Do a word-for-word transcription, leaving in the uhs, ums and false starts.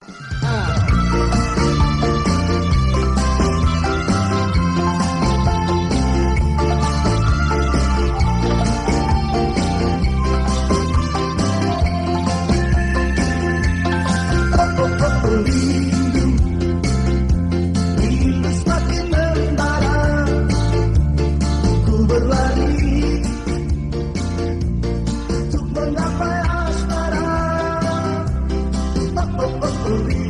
We'll be